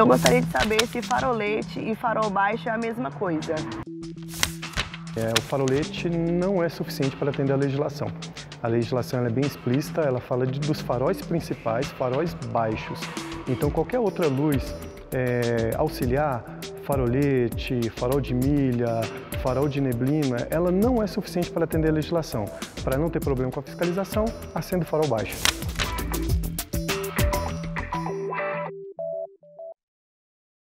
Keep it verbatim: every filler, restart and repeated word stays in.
Eu gostaria de saber se farolete e farol baixo é a mesma coisa. É, o farolete não é suficiente para atender a legislação. A legislação ela é bem explícita, ela fala de, dos faróis principais, faróis baixos. Então qualquer outra luz é, auxiliar, farolete, farol de milha, farol de neblina, ela não é suficiente para atender a legislação. Para não ter problema com a fiscalização, acende o farol baixo.